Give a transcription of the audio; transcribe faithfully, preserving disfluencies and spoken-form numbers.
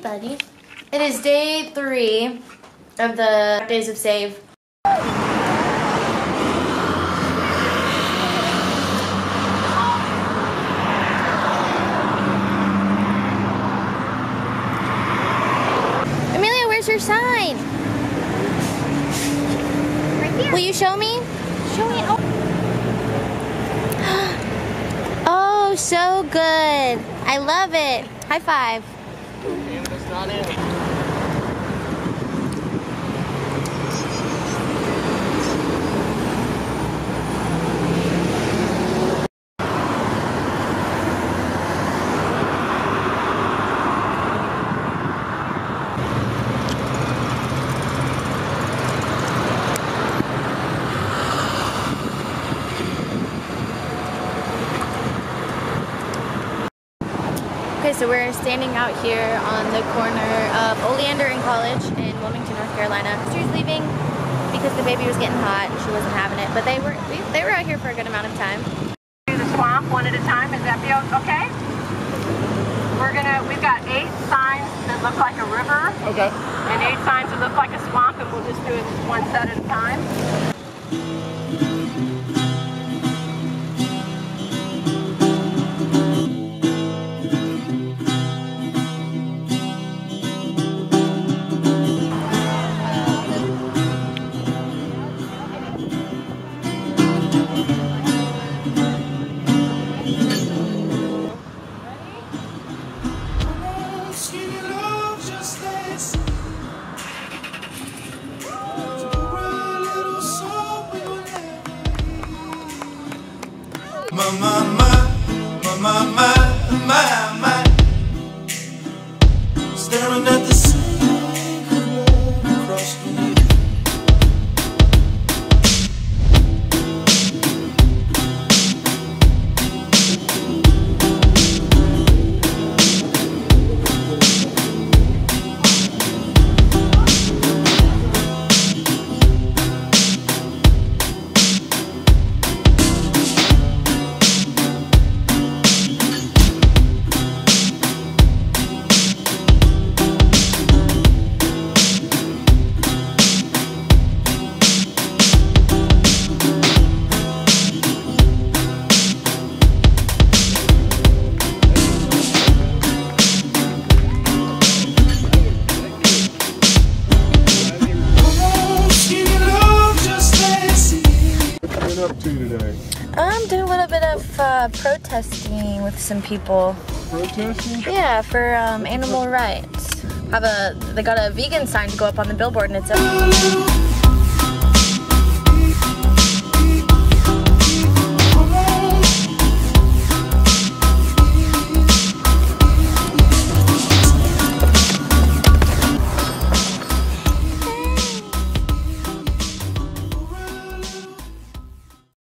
Hey, buddy. It is day three of the Days of Save. Amelia, where's your sign? Right here. Will you show me? Show me. Oh, so good. I love it. High five. Not in. Okay, so we're standing out here on the corner of Oleander and College in Wilmington, North Carolina. She's leaving because the baby was getting hot and she wasn't having it, but they were they were out here for a good amount of time. Do the swamp one at a time. Is that be okay? We're gonna we've got eight signs that look like a river. Okay. And eight signs that look like a swamp, and we'll just do it one set at a time. My, my, my, my, my, my, my, staring at the same girl across the way. I'm doing a little bit of uh, protesting with some people. Protesting? Yeah, for um, animal rights. Have a they got a vegan sign to go up on the billboard, and it's a